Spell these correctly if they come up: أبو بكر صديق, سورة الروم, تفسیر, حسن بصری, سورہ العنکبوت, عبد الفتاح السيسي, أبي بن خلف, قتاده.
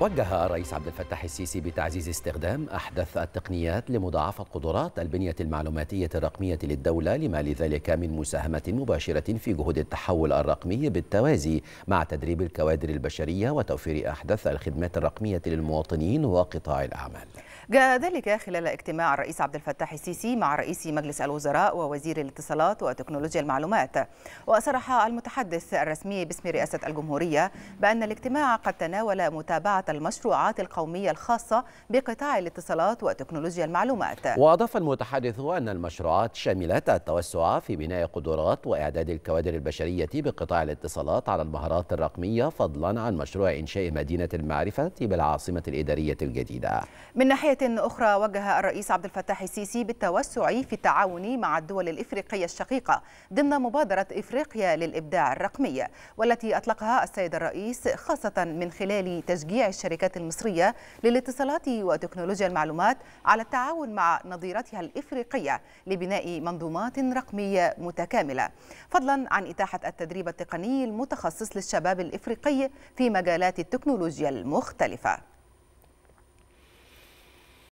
وجه الرئيس عبد الفتاح السيسي بتعزيز استخدام أحدث التقنيات لمضاعفة قدرات البنية المعلوماتية الرقمية للدولة لما لذلك من مساهمة مباشرة في جهود التحول الرقمي بالتوازي مع تدريب الكوادر البشرية وتوفير أحدث الخدمات الرقمية للمواطنين وقطاع الأعمال. جاء ذلك خلال اجتماع الرئيس عبد الفتاح السيسي مع رئيس مجلس الوزراء ووزير الاتصالات وتكنولوجيا المعلومات. وصرح المتحدث الرسمي باسم رئاسة الجمهورية بأن الاجتماع قد تناول متابعة المشروعات القومية الخاصة بقطاع الاتصالات وتكنولوجيا المعلومات. وأضاف المتحدث أن المشروعات شملت التوسع في بناء قدرات وإعداد الكوادر البشرية بقطاع الاتصالات على المهارات الرقمية، فضلا عن مشروع إنشاء مدينة المعرفة بالعاصمة الإدارية الجديدة. من ناحية أخرى، وجه الرئيس عبد الفتاح السيسي بالتوسع في التعاون مع الدول الإفريقية الشقيقة ضمن مبادرة إفريقيا للإبداع الرقمي، والتي أطلقها السيد الرئيس خاصة من خلال تشجيع الشركات المصرية للاتصالات وتكنولوجيا المعلومات على التعاون مع نظيرتها الإفريقية لبناء منظومات رقمية متكاملة، فضلا عن إتاحة التدريب التقني المتخصص للشباب الإفريقي في مجالات التكنولوجيا المختلفة.